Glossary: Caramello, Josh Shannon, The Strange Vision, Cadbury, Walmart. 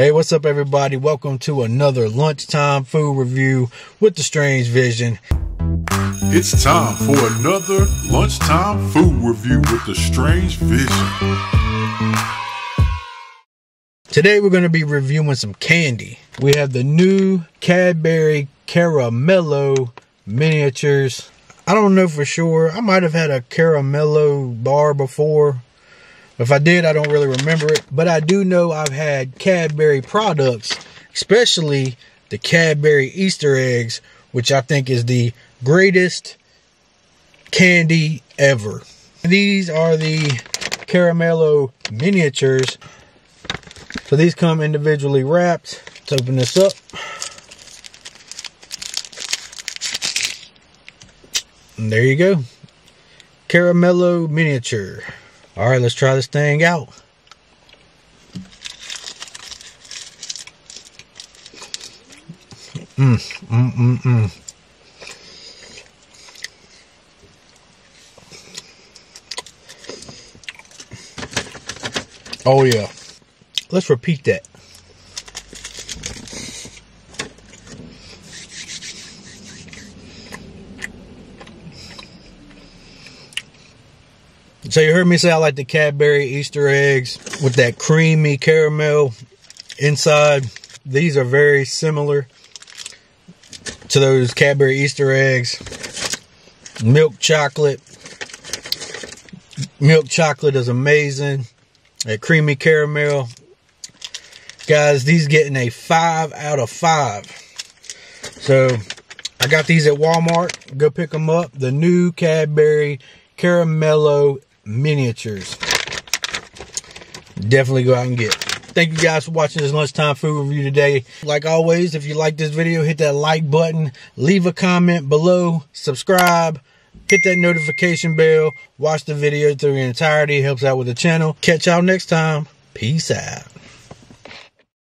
Hey, what's up everybody? Welcome to another lunchtime food review with the Strange Vision. It's time for another lunchtime food review with the Strange Vision. Today we're going to be reviewing some candy. We have the new Cadbury Caramello miniatures. I don't know for sure. I might have had a Caramello bar before. If I did, I don't really remember it. But I do know I've had Cadbury products, especially the Cadbury Easter eggs, which I think is the greatest candy ever. These are the Caramello miniatures. So these come individually wrapped. Let's open this up. And there you go. Caramello miniature. All right, let's try this thing out. Oh yeah. Let's repeat that. So you heard me say I like the Cadbury Easter eggs with that creamy caramel inside. These are very similar to those Cadbury Easter eggs. Milk chocolate. Milk chocolate is amazing. That creamy caramel. Guys, these getting a 5 out of 5. So I got these at Walmart. Go pick them up. The new Cadbury Caramello miniatures, definitely go out and get. Thank you guys for watching this lunchtime food review today. Like always, if you like this video, hit that like button, leave a comment below, subscribe, hit that notification bell, watch the video through the entirety. It helps out with the channel. Catch y'all next time. Peace out.